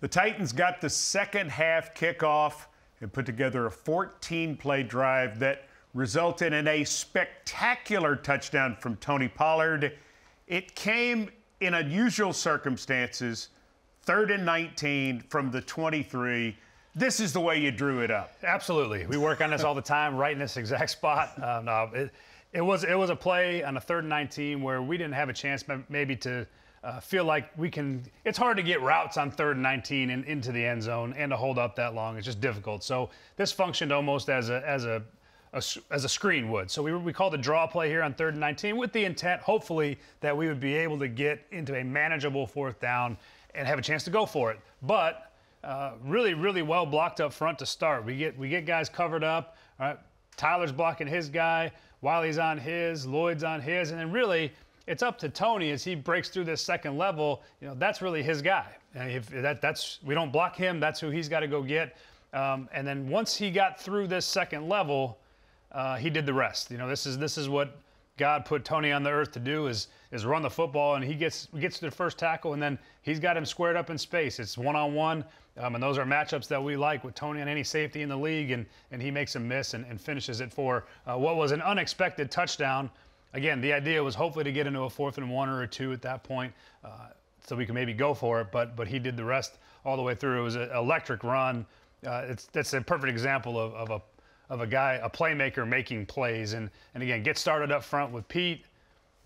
The Titans got the second half kickoff and put together a 14-play drive that resulted in a spectacular touchdown from Tony Pollard. It came in unusual circumstances, 3rd and 19 from the 23. This is the way you drew it up. Absolutely. We work on this all the time, right in this exact spot. It was a play on a 3rd and 19 where we didn't have a chance maybe to feel like we can. It's hard to get routes on 3rd and 19 and into the end zone and to hold up that long. It's just difficult. So this functioned almost as a screen would. So we called a draw play here on 3rd and 19 with the intent, hopefully, that we would be able to get into a manageable 4th down and have a chance to go for it. But really well blocked up front to start. We get guys covered up. All right, Tyler's blocking his guy. Wiley's on his. Lloyd's on his. And then really, it's up to Tony as he breaks through this second level. You know, that's really his guy. And if that's we don't block him, that's who he's got to go get. And then once he got through this second level, he did the rest. You know, this is what God put Tony on the earth to do is run the football, and he gets to the first tackle, and then he's got him squared up in space. It's one-on-one, and those are matchups that we like with Tony and any safety in the league, and he makes a miss and finishes it for what was an unexpected touchdown. Again, the idea was hopefully to get into a 4th and 1 or 2 at that point, so we can maybe go for it, but he did the rest all the way through. It was an electric run. That's a perfect example of a guy, a playmaker making plays. And again, get started up front with Pete,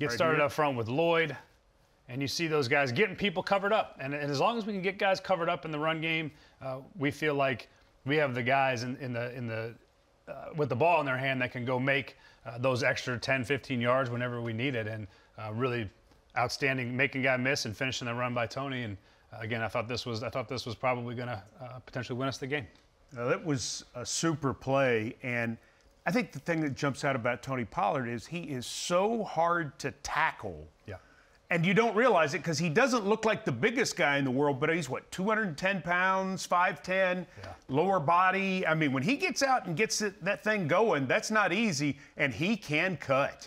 get started up front with Lloyd, and you see those guys getting people covered up. And as long as we can get guys covered up in the run game, we feel like we have the guys with the ball in their hand that can go make those extra 10, 15 yards whenever we need it. And really outstanding, making guy miss and finishing the run by Tony. And again, I thought this was probably going to potentially win us the game. Now, that was a super play, and I think the thing that jumps out about Tony Pollard is he is so hard to tackle. Yeah. And you don't realize it because he doesn't look like the biggest guy in the world, but he's, what, 210 pounds, 5'10", yeah, lower body. I mean, when he gets out and gets that thing going, that's not easy, and he can cut.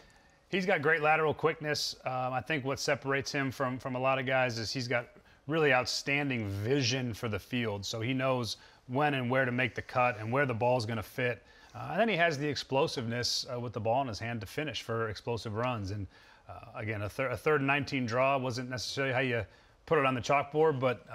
He's got great lateral quickness. I think what separates him from a lot of guys is he's got really outstanding vision for the field. So he knows when and where to make the cut and where the ball's going to fit. And then he has the explosiveness with the ball in his hand to finish for explosive runs. And again, a 3rd and 19 draw wasn't necessarily how you put it on the chalkboard, but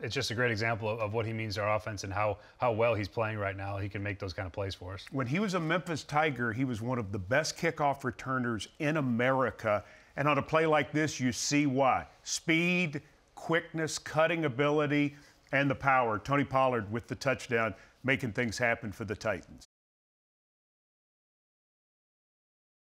it's just a great example of what he means to our offense and how well he's playing right now. He can make those kind of plays for us. When he was a Memphis Tiger, he was one of the best kickoff returners in America. And on a play like this, you see why. Speed, quickness, cutting ability, and the power. Tony Pollard with the touchdown, making things happen for the Titans.